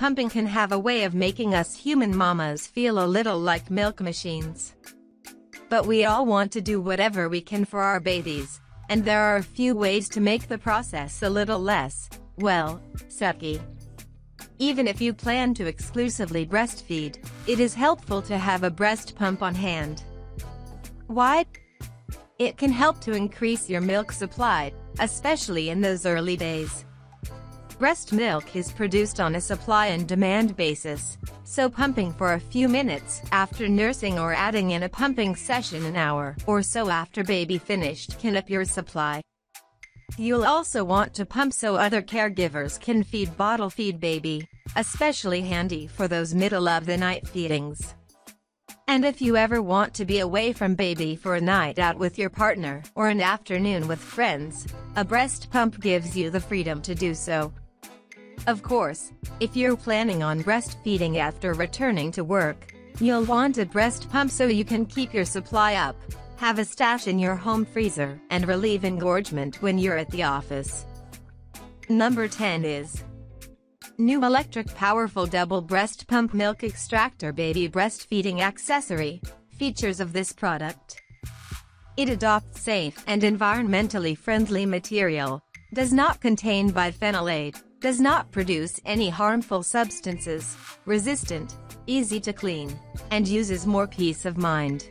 Pumping can have a way of making us human mamas feel a little like milk machines. But we all want to do whatever we can for our babies, and there are a few ways to make the process a little less, well, sucky. Even if you plan to exclusively breastfeed, it is helpful to have a breast pump on hand. Why? It can help to increase your milk supply, especially in those early days. Breast milk is produced on a supply and demand basis, so pumping for a few minutes after nursing or adding in a pumping session an hour or so after baby finished can up your supply. You'll also want to pump so other caregivers can feed bottle feed baby, especially handy for those middle of the night feedings. And if you ever want to be away from baby for a night out with your partner or an afternoon with friends, a breast pump gives you the freedom to do so. Of course, if you're planning on breastfeeding after returning to work, you'll want a breast pump so you can keep your supply up, have a stash in your home freezer, and relieve engorgement when you're at the office. Number 10 is new electric powerful double breast pump milk extractor baby breastfeeding accessory. Features of this product: it adopts safe and environmentally friendly material, does not contain biphenolate, does not produce any harmful substances, resistant, easy to clean, and uses more peace of mind.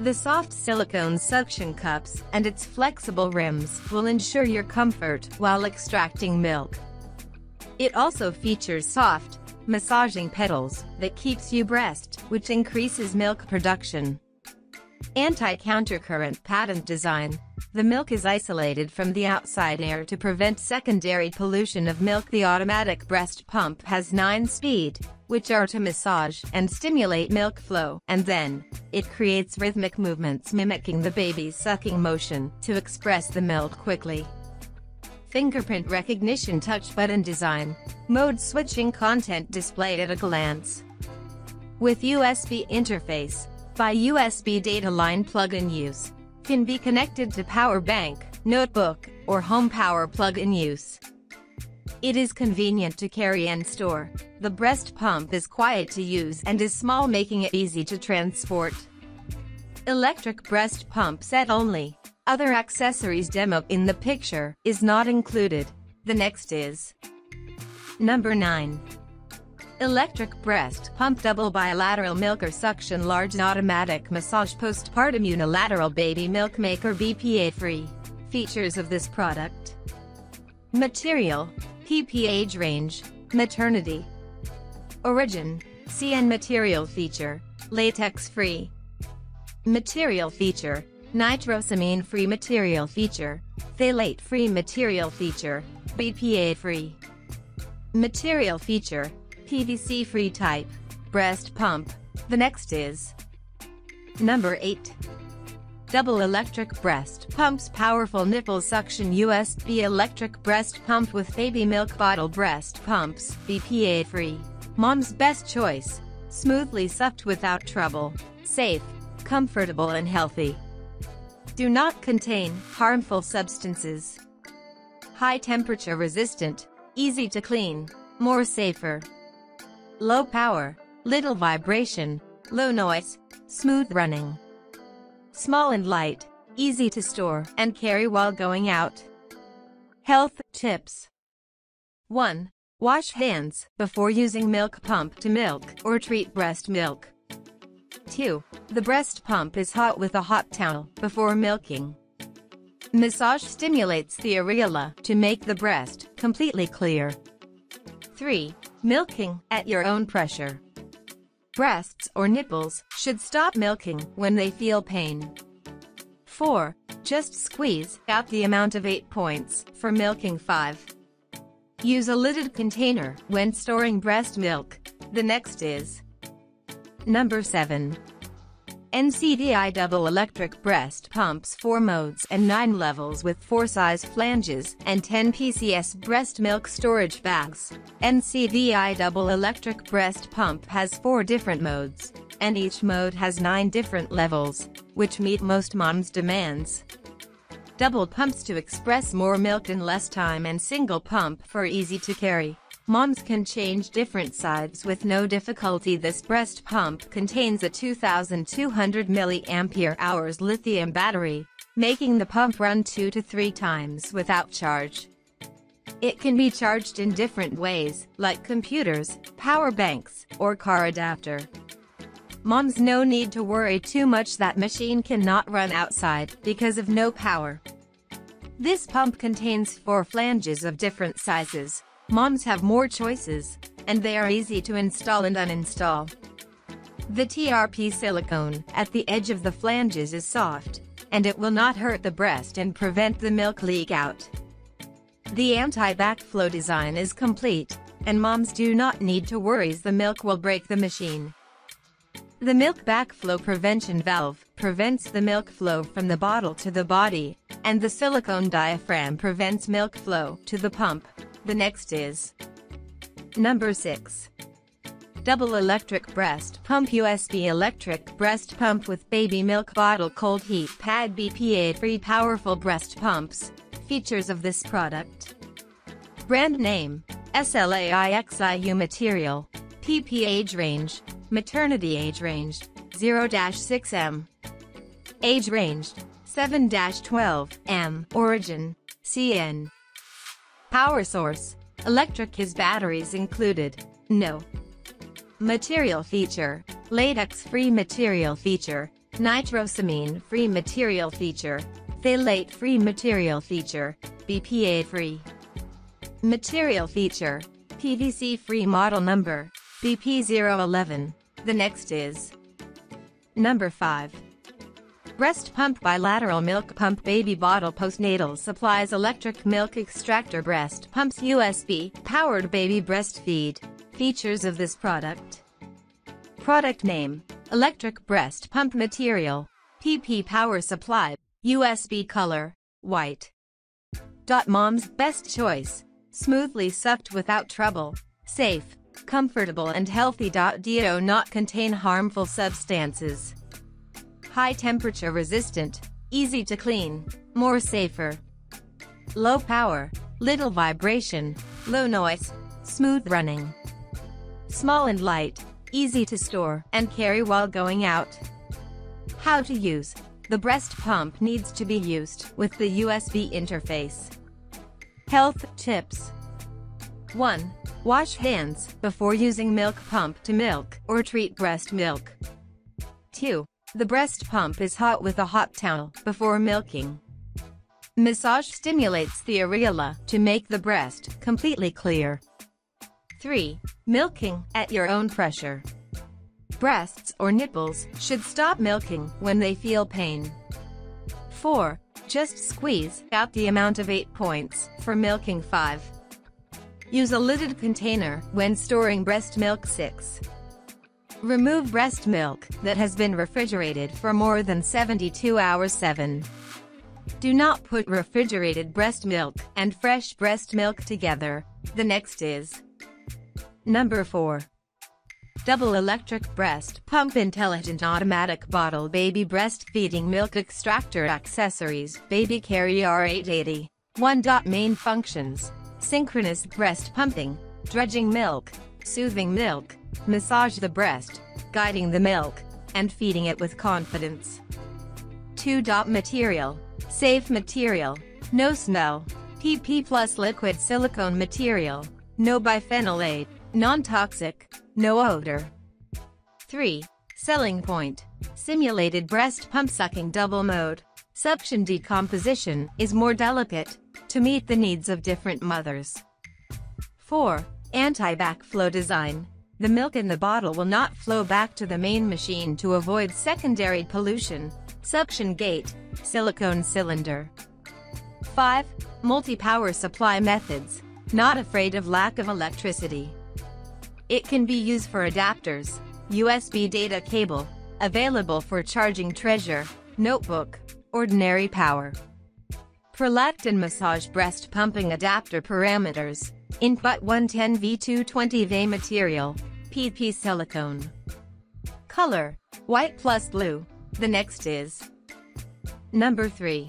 The soft silicone suction cups and its flexible rims will ensure your comfort while extracting milk. It also features soft, massaging pedals that keeps you breast, which increases milk production. Anti-countercurrent patent design. The milk is isolated from the outside air to prevent secondary pollution of milk. The automatic breast pump has 9 speeds, which are to massage and stimulate milk flow, and then it creates rhythmic movements mimicking the baby's sucking motion to express the milk quickly. Fingerprint recognition, touch button design, mode switching, content displayed at a glance. With USB interface, by USB data line plug-in use, can be connected to power bank, notebook, or home power plug-in use. It is convenient to carry and store. The breast pump is quiet to use and is small, making it easy to transport. Electric breast pump set only. Other accessories demo in the picture is not included. The next is number 9. Electric breast pump double bilateral milker suction large automatic massage postpartum unilateral baby milk maker BPA free. Features of this product: material, PPH range, maternity, origin, CN material feature, latex free. Material feature, nitrosamine free material feature, phthalate free material feature, BPA free. Material feature, PVC-free type, breast pump. The next is number 8. Double electric breast pumps powerful nipple suction USB electric breast pump with baby milk bottle breast pumps, BPA-free. Mom's best choice, smoothly sucked without trouble, safe, comfortable and healthy. Do not contain harmful substances. High temperature resistant, easy to clean, more safer. Low power, little vibration, low noise, smooth running. Small and light, easy to store and carry while going out. Health tips. 1. Wash hands before using milk pump to milk or treat breast milk. 2. The breast pump is hot with a hot towel before milking. Massage stimulates the areola to make the breast completely clear. 3. Milking at your own pressure. Breasts or nipples should stop milking when they feel pain. 4. Just squeeze out the amount of 8 points for milking. 5. Use a lidded container when storing breast milk. The next is number 7. NCVI double electric breast pumps 4 modes and 9 levels with 4 size flanges and 10 PCS breast milk storage bags. NCVI double electric breast pump has 4 different modes, and each mode has 9 different levels, which meet most moms' demands. Double pumps to express more milk in less time and single pump for easy to carry. Moms can change different sides with no difficulty. This breast pump contains a 2,200 mAh lithium battery, making the pump run 2 to 3 times without charge. It can be charged in different ways, like computers, power banks, or car adapter. Moms, no need to worry too much that machine cannot run outside because of no power. This pump contains 4 flanges of different sizes. Moms have more choices, and they are easy to install and uninstall. The TRP silicone at the edge of the flanges is soft, and it will not hurt the breast and prevent the milk leak out. The anti-backflow design is complete, and moms do not need to worry the milk will break the machine. The milk backflow prevention valve prevents the milk flow from the bottle to the body, and the silicone diaphragm prevents milk flow to the pump. The next is number 6. Double electric breast pump. USB electric breast pump with baby milk bottle cold heat pad, BPA-free, powerful breast pumps. Features of this product: brand name SLAIXIU, material PP, age range, maternity age range 0-6 m, age range 7-12 m, origin CN. Power source, electric, is batteries included, no. Material feature, latex-free material feature, nitrosamine-free material feature, phthalate-free material feature, BPA-free. Material feature, PVC-free, model number, BP011. The next is number 5. Breast pump, bilateral milk pump, baby bottle, postnatal supplies, electric milk extractor, breast pumps, USB, powered, baby breastfeed. Features of this product: product name, electric breast pump, material, PP, power supply, USB, color, white. Mom's best choice, smoothly sucked without trouble, safe, comfortable and healthy. Do not contain harmful substances. High temperature resistant, easy to clean, more safer. Low power, little vibration, low noise, smooth running. Small and light, easy to store and carry while going out. How to use: the breast pump needs to be used with the USB interface. Health tips: 1. Wash hands before using milk pump to milk or treat breast milk. 2. The breast pump is hot with a hot towel before milking. Massage stimulates the areola to make the breast completely clear. 3. Milking at your own pressure. Breasts or nipples should stop milking when they feel pain. 4. Just squeeze out the amount of 8 points for milking. 5. Use a lidded container when storing breast milk. 6. Remove breast milk that has been refrigerated for more than 72 hours. 7. Do not put refrigerated breast milk and fresh breast milk together. The next is number 4. Double electric breast pump, intelligent automatic bottle, baby breastfeeding milk extractor, accessories, baby carry, R880. 1. Main functions: synchronous breast pumping, dredging milk, soothing milk, massage the breast, guiding the milk, and feeding it with confidence. 2. Material, safe material, no smell, PP plus liquid silicone material, no biphenolate, non-toxic, no odor. 3. Selling point, simulated breast pump, sucking double mode, suction decomposition is more delicate, to meet the needs of different mothers. 4. Anti-backflow design, the milk in the bottle will not flow back to the main machine to avoid secondary pollution. Suction gate, silicone cylinder. 5. Multi-power supply methods, not afraid of lack of electricity. It can be used for adapters, USB data cable, available for charging treasure, notebook, ordinary power. Prolactin massage breast pumping adapter, parameters, input 110V220V, material, PP silicone, color, white plus blue. The next is number 3.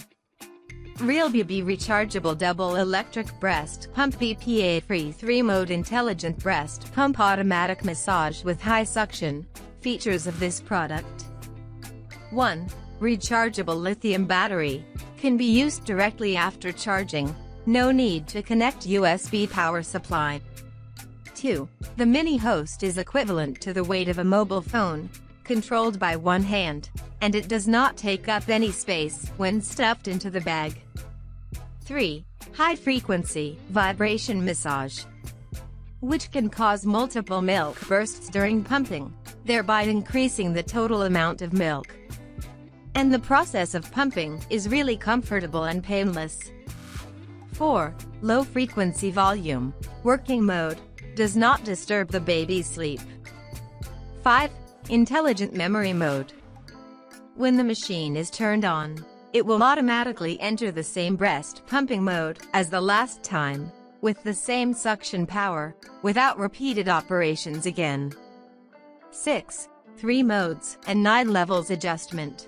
Real BB rechargeable double electric breast pump, BPA-free 3-mode intelligent breast pump, automatic massage with high suction. Features of this product: 1. Rechargeable lithium battery. Can be used directly after charging. No need to connect USB power supply. 2. The mini host is equivalent to the weight of a mobile phone, controlled by one hand, and it does not take up any space when stuffed into the bag. 3. High-frequency vibration massage, which can cause multiple milk bursts during pumping, thereby increasing the total amount of milk. And the process of pumping is really comfortable and painless. 4. Low-frequency volume. Working mode. Does not disturb the baby's sleep. 5. Intelligent memory mode. When the machine is turned on, it will automatically enter the same breast pumping mode as the last time, with the same suction power, without repeated operations again. 6. 3 modes and 9 levels adjustment.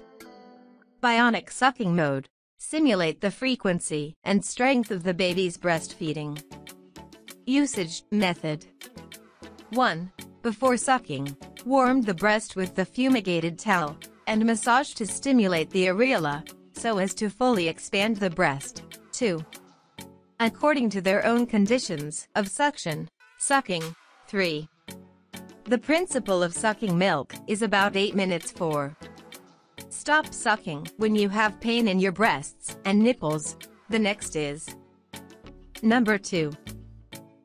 Bionic sucking mode. Simulate the frequency and strength of the baby's breastfeeding. Usage method: 1. Before sucking, warm the breast with the fumigated towel, and massage to stimulate the areola, so as to fully expand the breast. 2. According to their own conditions of suction, sucking. 3. The principle of sucking milk is about 8 minutes. 4. Stop sucking when you have pain in your breasts and nipples. The next is number 2.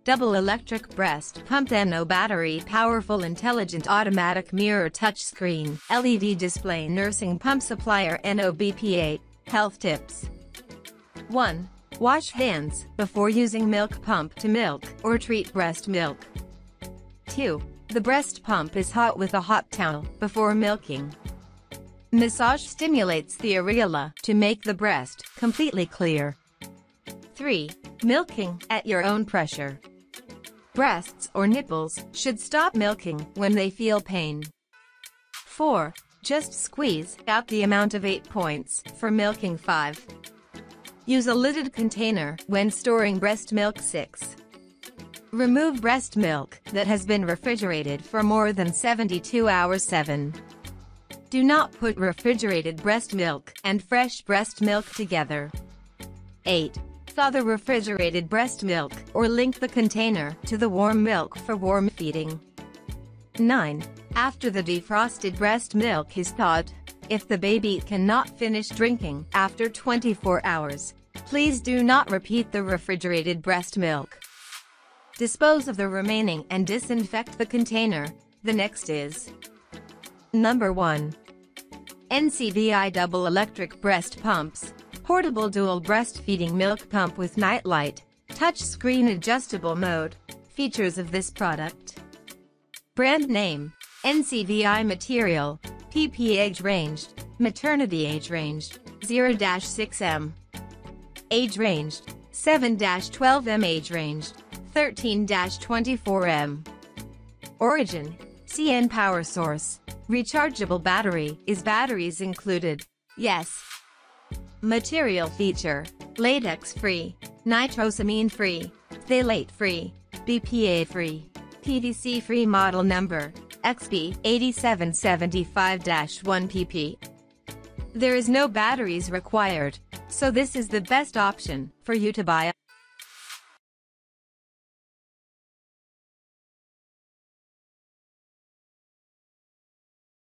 Double electric breast pump, NO battery, powerful intelligent automatic mirror touchscreen, LED display, nursing pump supplier, NO BPA. Health tips: 1. Wash hands before using milk pump to milk or treat breast milk. 2. The breast pump is hot with a hot towel before milking. Massage stimulates the areola to make the breast completely clear. 3. Milking at your own pressure. Breasts or nipples should stop milking when they feel pain. 4. Just squeeze out the amount of 8 points for milking. 5. Use a lidded container when storing breast milk. 6. Remove breast milk that has been refrigerated for more than 72 hours. 7. Do not put refrigerated breast milk and fresh breast milk together. 8. Thaw the refrigerated breast milk or link the container to the warm milk for warm feeding. 9. After the defrosted breast milk is thawed, if the baby cannot finish drinking after 24 hours, please do not repeat the refrigerated breast milk. Dispose of the remaining and disinfect the container. The next is number 1. NCVI double electric breast pumps. Portable dual breastfeeding milk pump with nightlight, touchscreen, adjustable mode. Features of this product: brand name, NCVI material, PP age ranged, maternity age ranged, 0-6 m, age ranged, 7-12 m, age ranged, 13-24 m. Origin, CN power source, rechargeable battery, is batteries included? Yes. Material feature, latex-free, nitrosamine-free, phthalate-free, BPA-free, PVC-free. Model number, XB8775-1PP. There is no batteries required, so this is the best option for you to buy.